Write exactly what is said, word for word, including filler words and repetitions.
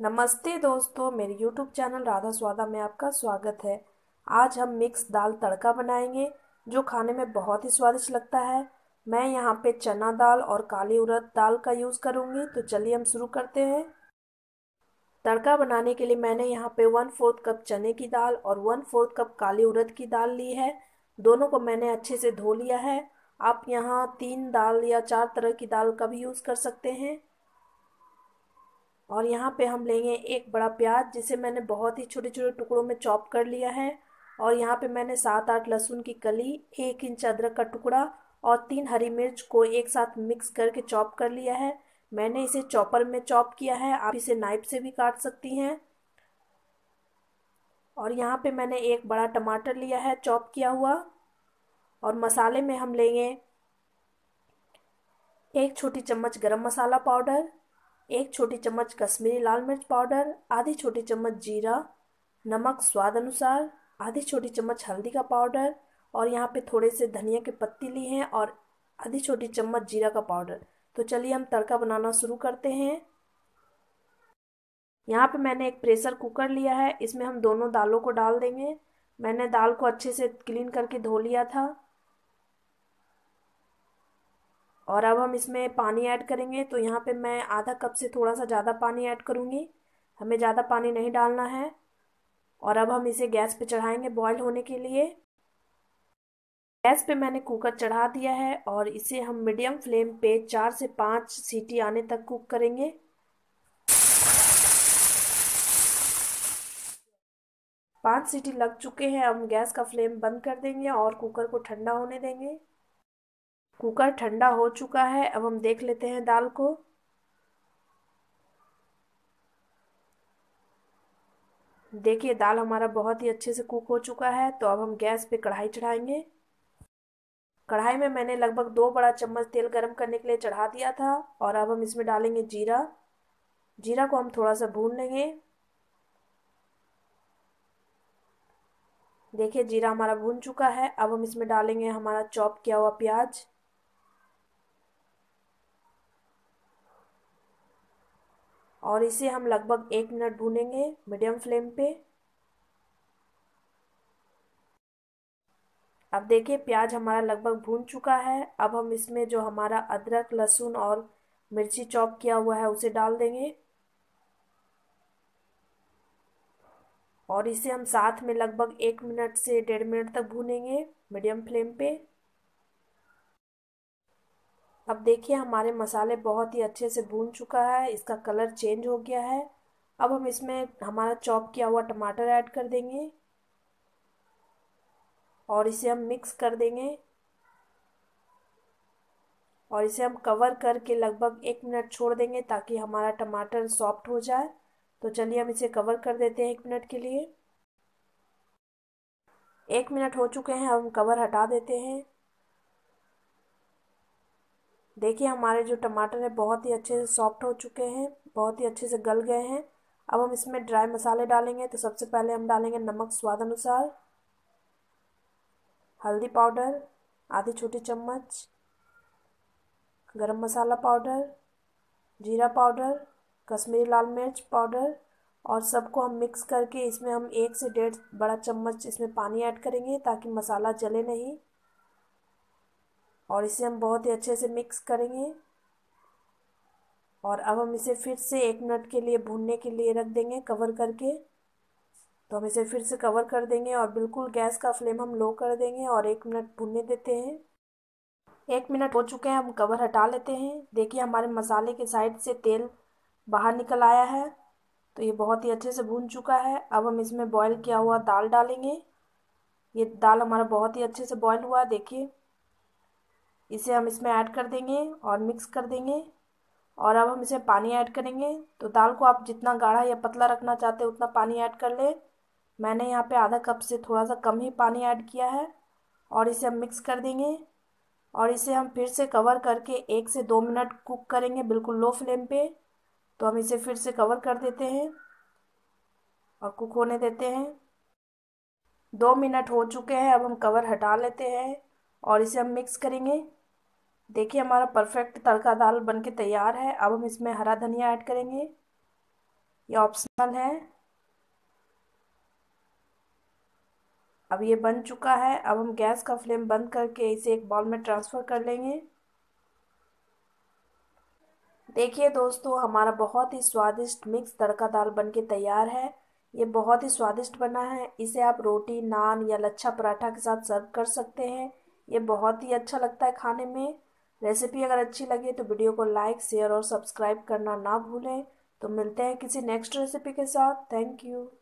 नमस्ते दोस्तों, मेरे यूट्यूब चैनल राधा स्वादा में आपका स्वागत है। आज हम मिक्स दाल तड़का बनाएंगे जो खाने में बहुत ही स्वादिष्ट लगता है। मैं यहाँ पे चना दाल और काली उड़द दाल का यूज़ करूँगी। तो चलिए हम शुरू करते हैं। तड़का बनाने के लिए मैंने यहाँ पे वन फोर्थ कप चने की दाल और वन फोर्थ कप काली उड़द की दाल ली है। दोनों को मैंने अच्छे से धो लिया है। आप यहाँ तीन दाल या चार तरह की दाल का भी यूज़ कर सकते हैं। और यहाँ पे हम लेंगे एक बड़ा प्याज जिसे मैंने बहुत ही छोटे छोटे टुकड़ों में चॉप कर लिया है। और यहाँ पे मैंने सात आठ लहसुन की कली, एक इंच अदरक का टुकड़ा और तीन हरी मिर्च को एक साथ मिक्स करके चॉप कर लिया है। मैंने इसे चॉपर में चॉप किया है, आप इसे नाइफ से भी काट सकती हैं। और यहाँ पे मैंने एक बड़ा टमाटर लिया है चॉप किया हुआ। और मसाले में हम लेंगे एक छोटी चम्मच गरम मसाला पाउडर, एक छोटी चम्मच कश्मीरी लाल मिर्च पाउडर, आधी छोटी चम्मच जीरा, नमक स्वाद अनुसार, आधी छोटी चम्मच हल्दी का पाउडर और यहाँ पे थोड़े से धनिया के पत्ते लिए हैं और आधी छोटी चम्मच जीरा का पाउडर। तो चलिए हम तड़का बनाना शुरू करते हैं। यहाँ पे मैंने एक प्रेशर कुकर लिया है, इसमें हम दोनों दालों को डाल देंगे। मैंने दाल को अच्छे से क्लीन करके धो लिया था। और अब हम इसमें पानी ऐड करेंगे। तो यहाँ पे मैं आधा कप से थोड़ा सा ज़्यादा पानी ऐड करूँगी, हमें ज़्यादा पानी नहीं डालना है। और अब हम इसे गैस पे चढ़ाएंगे बॉईल होने के लिए। गैस पे मैंने कुकर चढ़ा दिया है और इसे हम मीडियम फ्लेम पे चार से पाँच सीटी आने तक कुक करेंगे। पाँच सीटी लग चुके हैं। हम गैस का फ्लेम बंद कर देंगे और कुकर को ठंडा होने देंगे। कुकर ठंडा हो चुका है। अब हम देख लेते हैं दाल को। देखिए दाल हमारा बहुत ही अच्छे से कुक हो चुका है। तो अब हम गैस पे कढ़ाई चढ़ाएंगे। कढ़ाई में मैंने लगभग दो बड़ा चम्मच तेल गरम करने के लिए चढ़ा दिया था। और अब हम इसमें डालेंगे जीरा। जीरा को हम थोड़ा सा भून लेंगे। देखिए जीरा हमारा भून चुका है। अब हम इसमें डालेंगे हमारा चॉप किया हुआ प्याज। और इसे हम लगभग एक मिनट भूनेंगे मीडियम फ्लेम पे। अब देखिए प्याज हमारा लगभग भून चुका है। अब हम इसमें जो हमारा अदरक, लहसुन और मिर्ची चॉप किया हुआ है उसे डाल देंगे। और इसे हम साथ में लगभग एक मिनट से डेढ़ मिनट तक भूनेंगे मीडियम फ्लेम पे। अब देखिए हमारे मसाले बहुत ही अच्छे से भून चुका है, इसका कलर चेंज हो गया है। अब हम इसमें हमारा चॉप किया हुआ टमाटर ऐड कर देंगे और इसे हम मिक्स कर देंगे। और इसे हम कवर करके लगभग एक मिनट छोड़ देंगे ताकि हमारा टमाटर सॉफ्ट हो जाए। तो चलिए हम इसे कवर कर देते हैं एक मिनट के लिए। एक मिनट हो चुके हैं, हम कवर हटा देते हैं। देखिए हमारे जो टमाटर हैं बहुत ही अच्छे से सॉफ्ट हो चुके हैं, बहुत ही अच्छे से गल गए हैं। अब हम इसमें ड्राई मसाले डालेंगे। तो सबसे पहले हम डालेंगे नमक स्वाद अनुसार, हल्दी पाउडर आधी छोटी चम्मच, गरम मसाला पाउडर, जीरा पाउडर, कश्मीरी लाल मिर्च पाउडर। और सबको हम मिक्स करके इसमें हम एक से डेढ़ बड़ा चम्मच इसमें पानी ऐड करेंगे ताकि मसाला जले नहीं। और इसे हम बहुत ही अच्छे से मिक्स करेंगे। और अब हम इसे फिर से एक मिनट के लिए भूनने के लिए रख देंगे कवर करके। तो हम इसे फिर से कवर कर देंगे और बिल्कुल गैस का फ्लेम हम लो कर देंगे और एक मिनट भूनने देते हैं। एक मिनट हो चुके हैं, हम कवर हटा लेते हैं। देखिए हमारे मसाले के साइड से तेल बाहर निकल आया है। तो ये बहुत ही अच्छे से भून चुका है। अब हम इसमें बॉयल किया हुआ दाल डालेंगे। ये दाल हमारा बहुत ही अच्छे से बॉयल हुआ है। देखिए इसे हम इसमें ऐड कर देंगे और मिक्स कर देंगे। और अब हम इसमें पानी ऐड करेंगे। तो दाल को आप जितना गाढ़ा या पतला रखना चाहते हैं उतना पानी ऐड कर लें। मैंने यहाँ पे आधा कप से थोड़ा सा कम ही पानी ऐड किया है। और इसे हम मिक्स कर देंगे और इसे हम फिर से कवर करके एक से दो मिनट कुक करेंगे बिल्कुल लो फ्लेम पे। तो हम इसे फिर से कवर कर देते हैं और कुक होने देते हैं। दो मिनट हो चुके हैं, अब हम कवर हटा लेते हैं और इसे हम मिक्स करेंगे। देखिए हमारा परफेक्ट तड़का दाल बनके तैयार है। अब हम इसमें हरा धनिया ऐड करेंगे। ये ऑप्शनल है। अब ये बन चुका है। अब हम गैस का फ्लेम बंद करके इसे एक बाउल में ट्रांसफ़र कर लेंगे। देखिए दोस्तों, हमारा बहुत ही स्वादिष्ट मिक्स तड़का दाल बनके तैयार है। ये बहुत ही स्वादिष्ट बना है। इसे आप रोटी, नान या लच्छा पराठा के साथ सर्व कर सकते हैं। ये बहुत ही अच्छा लगता है खाने में। रेसिपी अगर अच्छी लगे तो वीडियो को लाइक, शेयर और सब्सक्राइब करना ना भूलें। तो मिलते हैं किसी नेक्स्ट रेसिपी के साथ। Thank you.